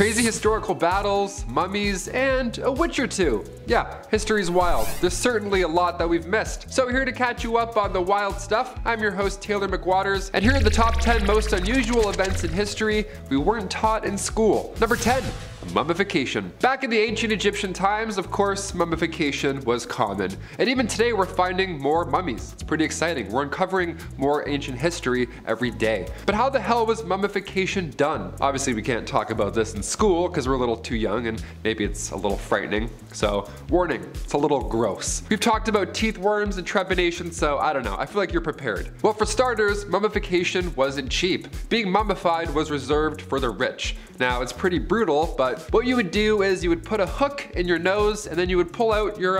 crazy historical battles, mummies, and a witch or two. Yeah, history's wild. There's certainly a lot that we've missed. So here to catch you up on the wild stuff, I'm your host Taylor McWatters, and here are the top 10 most unusual events in history we weren't taught in school. Number 10. Mummification. Back in the ancient Egyptian times, of course, mummification was common. And even today we're finding more mummies. It's pretty exciting. We're uncovering more ancient history every day. But how the hell was mummification done? Obviously we can't talk about this in school because we're a little too young and maybe it's a little frightening. So warning, it's a little gross. We've talked about teeth worms and trepidation, so I don't know. I feel like you're prepared. Well, for starters, mummification wasn't cheap. Being mummified was reserved for the rich. Now it's pretty brutal, but what you would do is you would put a hook in your nose and then you would pull out your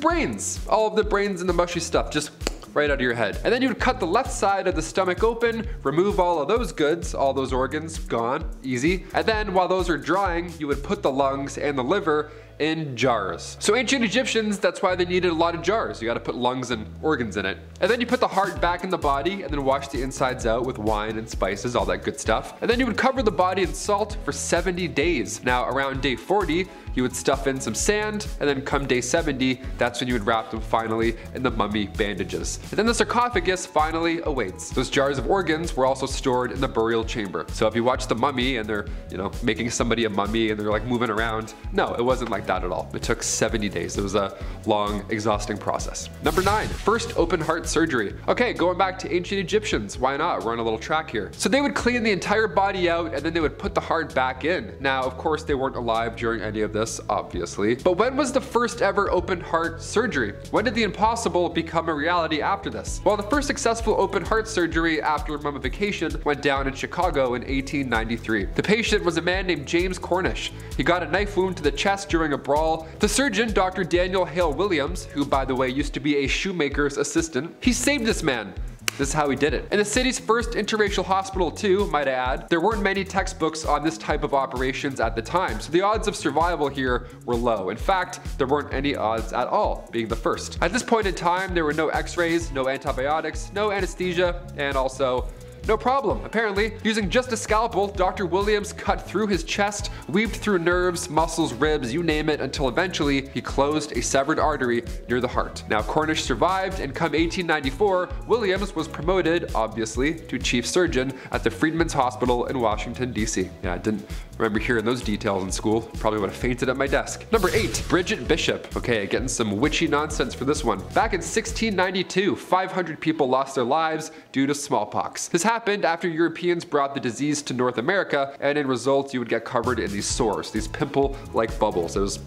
brains, all of the brains and the mushy stuff, just right out of your head. And then you would cut the left side of the stomach open, remove all of those goods, all those organs, gone, easy. And then while those are drying, you would put the lungs and the liver in jars. So ancient Egyptians, that's why they needed a lot of jars. You gotta put lungs and organs in it. And then you put the heart back in the body and then wash the insides out with wine and spices, all that good stuff. And then you would cover the body in salt for 70 days. Now around day 40, you would stuff in some sand, and then come day 70, that's when you would wrap them finally in the mummy bandages. And then the sarcophagus finally awaits. Those jars of organs were also stored in the burial chamber. So if you watch The Mummy and they're, you know, making somebody a mummy and they're like moving around, no, it wasn't like that at all. It took 70 days. It was a long, exhausting process. Number 9, first open heart surgery. Okay, going back to ancient Egyptians, why not? We're on a little track here. So they would clean the entire body out and then they would put the heart back in. Now, of course, they weren't alive during any of this, obviously. But when was the first ever open heart surgery? When did the impossible become a reality after this? Well, the first successful open heart surgery after mummification went down in Chicago in 1893. The patient was a man named James Cornish. He got a knife wound to the chest during a brawl. The surgeon, Dr. Daniel Hale Williams, who by the way used to be a shoemaker's assistant, he saved this man. This is how he did it. In the city's first interracial hospital too, might I add, there weren't many textbooks on this type of operations at the time, so the odds of survival here were low. In fact, there weren't any odds at all, being the first. At this point in time, there were no x-rays, no antibiotics, no anesthesia, and also no problem. Apparently, using just a scalpel, Dr. Williams cut through his chest, weaved through nerves, muscles, ribs, you name it, until eventually he closed a severed artery near the heart. Now, Cornish survived, and come 1894, Williams was promoted, obviously, to chief surgeon at the Freedmen's Hospital in Washington, D.C. Yeah, I didn't remember hearing those details in school. Probably would have fainted at my desk. Number 8, Bridget Bishop. Okay, getting some witchy nonsense for this one. Back in 1692, 500 people lost their lives due to smallpox. This happened after Europeans brought the disease to North America, and in results, you would get covered in these sores, these pimple-like bubbles. It was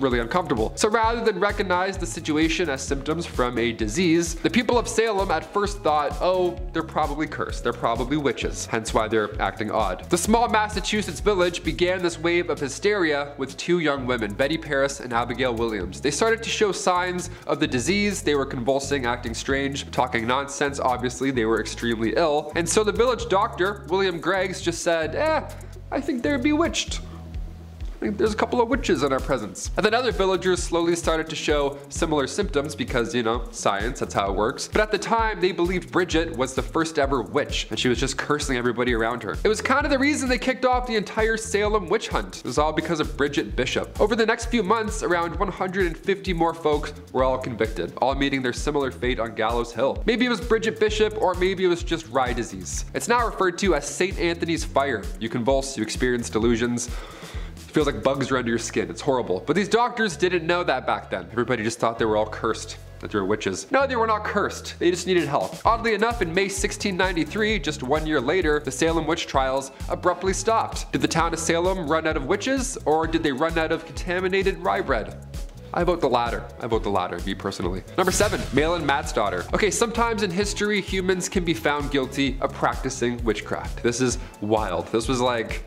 really uncomfortable. So rather than recognize the situation as symptoms from a disease, the people of Salem at first thought, oh, they're probably cursed. They're probably witches, hence why they're acting odd. The small Massachusetts village began this wave of hysteria with two young women, Betty Parris and Abigail Williams. They started to show signs of the disease. They were convulsing, acting strange, talking nonsense. Obviously, they were extremely ill. And so the village doctor, William Greggs, just said, I think they're bewitched. There's a couple of witches in our presence. And then other villagers slowly started to show similar symptoms because, you know, science, that's how it works. But at the time, they believed Bridget was the first ever witch, and she was just cursing everybody around her. It was kind of the reason they kicked off the entire Salem witch hunt. It was all because of Bridget Bishop. Over the next few months, around 150 more folks were all convicted, all meeting their similar fate on Gallows Hill. Maybe it was Bridget Bishop, or maybe it was just rye disease. It's now referred to as Saint Anthony's Fire. You convulse, you experience delusions. Feels like bugs are under your skin. It's horrible. But these doctors didn't know that back then. Everybody just thought they were all cursed, that they were witches. No, they were not cursed. They just needed help. Oddly enough, in May 1693, just 1 year later, the Salem witch trials abruptly stopped. Did the town of Salem run out of witches, or did they run out of contaminated rye bread? I vote the latter. I vote the latter, me personally. Number 7, Malin Matt's daughter. Okay, sometimes in history, humans can be found guilty of practicing witchcraft. This is wild. This was like,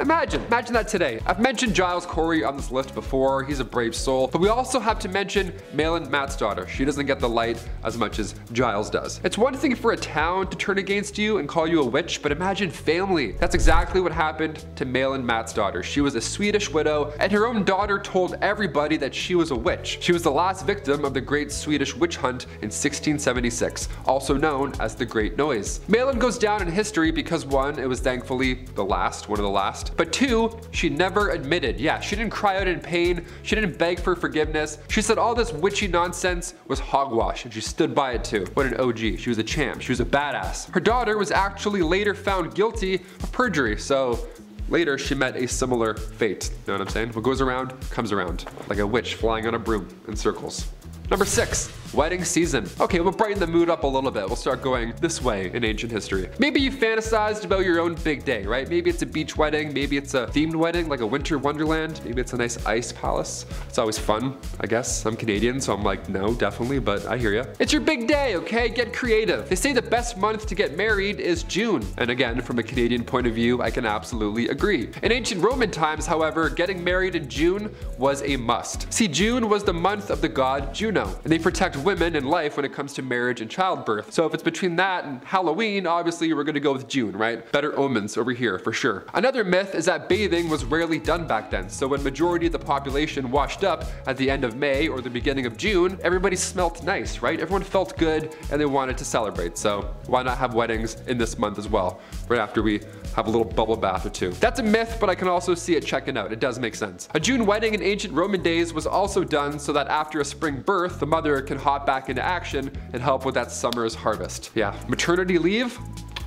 Imagine that today. I've mentioned Giles Corey on this list before. He's a brave soul, but we also have to mention Malin Matt's daughter. She doesn't get the light as much as Giles does. It's one thing for a town to turn against you and call you a witch, but imagine family. That's exactly what happened to Malin Matt's daughter. She was a Swedish widow, and her own daughter told everybody that she was a witch. She was the last victim of the Great Swedish witch hunt in 1676, also known as the Great Noise. Malin goes down in history because, one, it was thankfully the last, one of the last. past. But two, she never admitted. Yeah, she didn't cry out in pain. She didn't beg for forgiveness. She said all this witchy nonsense was hogwash, and she stood by it too. What an OG. She was a champ. She was a badass. Her daughter was actually later found guilty of perjury, so later she met a similar fate. Know what I'm saying? What goes around, comes around. Like a witch flying on a broom in circles. Number 6, wedding season. Okay, we'll brighten the mood up a little bit. We'll start going this way in ancient history. Maybe you fantasized about your own big day, right? Maybe it's a beach wedding. Maybe it's a themed wedding, like a winter wonderland. Maybe it's a nice ice palace. It's always fun, I guess. I'm Canadian, so I'm like, no, definitely, but I hear ya. It's your big day, okay? Get creative. They say the best month to get married is June. And again, from a Canadian point of view, I can absolutely agree. In ancient Roman times, however, getting married in June was a must. See, June was the month of the god Juno. And they protect women and life when it comes to marriage and childbirth. So if it's between that and Halloween, obviously we're gonna go with June, right? Better omens over here for sure. Another myth is that bathing was rarely done back then. So when majority of the population washed up at the end of May or the beginning of June, everybody smelt nice, right? Everyone felt good and they wanted to celebrate. So why not have weddings in this month as well, right after we have a little bubble bath or two. That's a myth, but I can also see it checking out. It does make sense. A June wedding in ancient Roman days was also done so that after a spring birth, the mother can hop back into action and help with that summer's harvest. Yeah, maternity leave?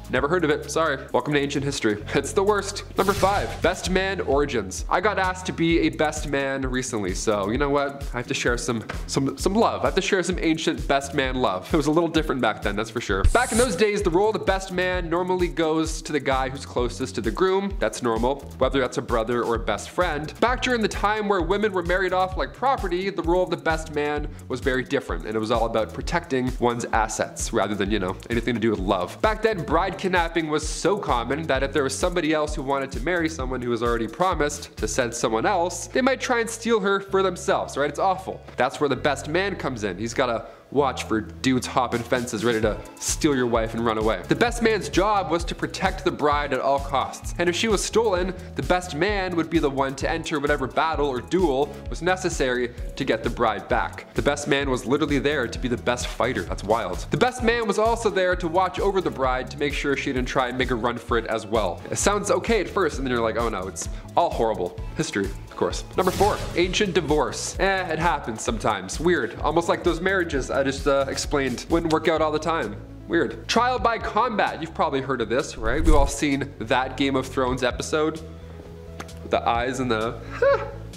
Never heard of it, sorry. Welcome to ancient history. It's the worst. Number 5, best man origins. I got asked to be a best man recently, so you know what? I have to share some love. I have to share some ancient best man love. It was a little different back then, that's for sure. Back in those days, the role of the best man normally goes to the guy who's closest to the groom. That's normal, whether that's a brother or a best friend. Back during the time where women were married off like property, the role of the best man was very different, and it was all about protecting one's assets rather than, you know, anything to do with love. Back then, bride kidnapping was so common that if there was somebody else who wanted to marry someone who was already promised to send someone else, they might try and steal her for themselves, right? It's awful. That's where the best man comes in. He's got a watch for dudes hopping fences ready to steal your wife and run away. The best man's job was to protect the bride at all costs, and if she was stolen, the best man would be the one to enter whatever battle or duel was necessary to get the bride back. The best man was literally there to be the best fighter. That's wild. The best man was also there to watch over the bride to make sure she didn't try and make a run for it as well. It sounds okay at first, and then you're like, oh no, it's all horrible. History, of course. Number 4, ancient divorce. It happens sometimes. Weird. Almost like those marriages I just explained wouldn't work out all the time. Weird. Trial by combat. You've probably heard of this, right? We've all seen that Game of Thrones episode. The eyes and the...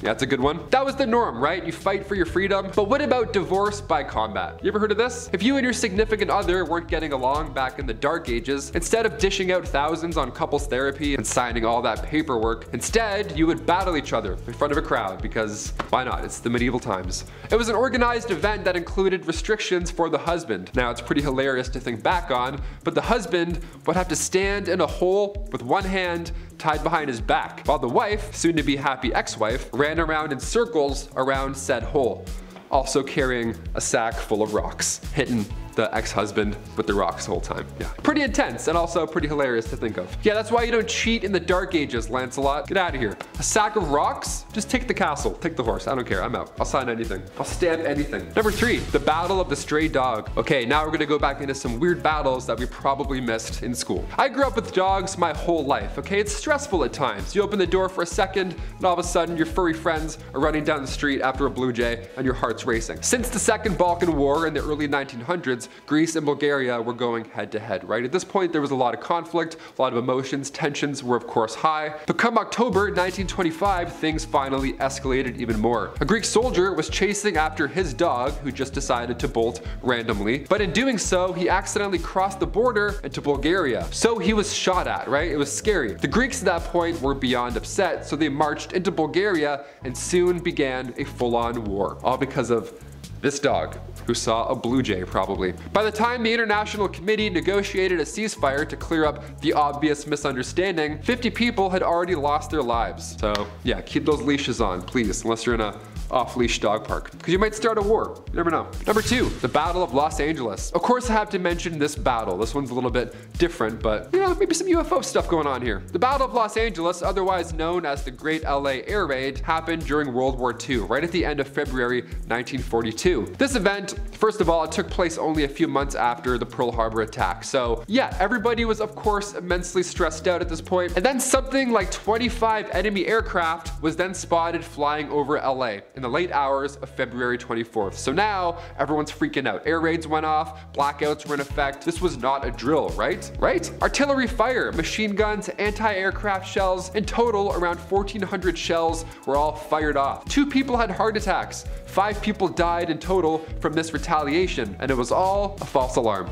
Yeah, that's a good one. That was the norm, right? You fight for your freedom. But what about divorce by combat? You ever heard of this? If you and your significant other weren't getting along back in the dark ages, instead of dishing out thousands on couples therapy and signing all that paperwork, instead you would battle each other in front of a crowd because why not? It's the medieval times. It was an organized event that included restrictions for the husband. Now it's pretty hilarious to think back on, but the husband would have to stand in a hole with one hand tied behind his back, while the wife, soon to be happy ex-wife, ran around in circles around said hole, also carrying a sack full of rocks, hitting the ex-husband with the rocks the whole time. Yeah, pretty intense and also pretty hilarious to think of. Yeah, that's why you don't cheat in the dark ages, Lancelot. Get out of here. A sack of rocks? Just take the castle, take the horse. I don't care, I'm out. I'll sign anything. I'll stamp anything. Number 3, the Battle of the Stray Dog. Okay, now we're gonna go back into some weird battles that we probably missed in school. I grew up with dogs my whole life, okay? It's stressful at times. You open the door for a second and all of a sudden your furry friends are running down the street after a blue jay and your heart's racing. Since the Second Balkan War in the early 1900s, Greece and Bulgaria were going head to head, right? At this point, there was a lot of conflict, a lot of emotions, tensions were of course high, but come October 1925, things finally escalated even more. A Greek soldier was chasing after his dog, who just decided to bolt randomly, but in doing so, he accidentally crossed the border into Bulgaria. So he was shot at, right? It was scary. The Greeks at that point were beyond upset, so they marched into Bulgaria and soon began a full-on war, all because of this dog, who saw a blue jay probably. By the time the International Committee negotiated a ceasefire to clear up the obvious misunderstanding, 50 people had already lost their lives. So yeah, keep those leashes on, please, unless you're in a off-leash dog park, because you might start a war. You never know. Number 2, the Battle of Los Angeles. Of course I have to mention this battle. This one's a little bit different, but you know, maybe some UFO stuff going on here. The Battle of Los Angeles, otherwise known as the Great LA Air Raid, happened during World War II, right at the end of February 1942. This event, first of all, it took place only a few months after the Pearl Harbor attack. So yeah, everybody was of course immensely stressed out at this point. And then something like 25 enemy aircraft was then spotted flying over LA in the late hours of February 24th. So now everyone's freaking out. Air raids went off, blackouts were in effect. This was not a drill, right? Right? Artillery fire, machine guns, anti-aircraft shells, in total around 1,400 shells were all fired off. 2 people had heart attacks. 5 people died in total from this retaliation, and it was all a false alarm.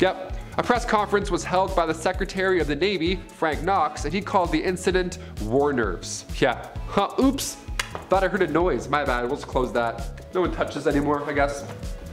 Yep. A press conference was held by the Secretary of the Navy, Frank Knox, and he called the incident war nerves. Yeah. Huh, oops. Thought I heard a noise. My bad, we'll just close that. No one touches anymore, I guess.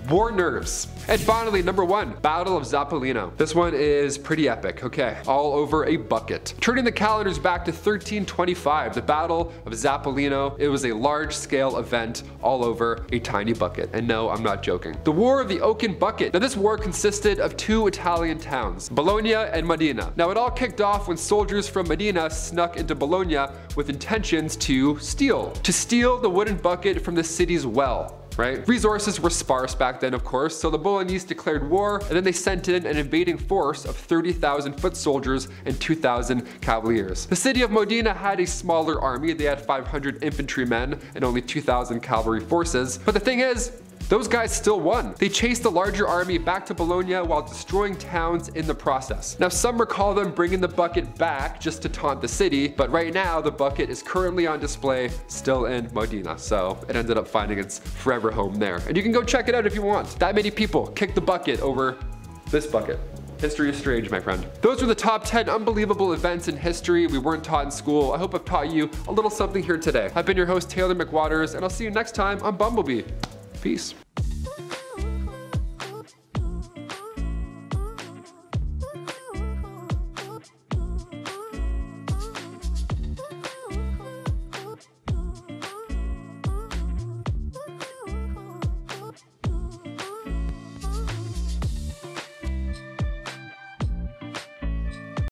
War nerves. And finally, number 1, Battle of Zappolino. This one is pretty epic, okay? All over a bucket. Turning the calendars back to 1325, the Battle of Zappolino, it was a large-scale event all over a tiny bucket. And no, I'm not joking. The War of the Oaken Bucket. Now, this war consisted of 2 Italian towns, Bologna and Modena. Now, it all kicked off when soldiers from Modena snuck into Bologna with intentions to steal the wooden bucket from the city's well. Right? Resources were sparse back then, of course, so the Bolognese declared war, and then they sent in an invading force of 30,000 foot soldiers and 2,000 cavaliers. The city of Modena had a smaller army. They had 500 infantrymen and only 2,000 cavalry forces. But the thing is, those guys still won. They chased the larger army back to Bologna while destroying towns in the process. Now, some recall them bringing the bucket back just to taunt the city, but right now the bucket is currently on display still in Modena, so it ended up finding its forever home there. And you can go check it out if you want. That many people kicked the bucket over this bucket. History is strange, my friend. Those were the top 10 unbelievable events in history we weren't taught in school. I hope I've taught you a little something here today. I've been your host, Taylor McWatters, and I'll see you next time on Bumblebee. Peace.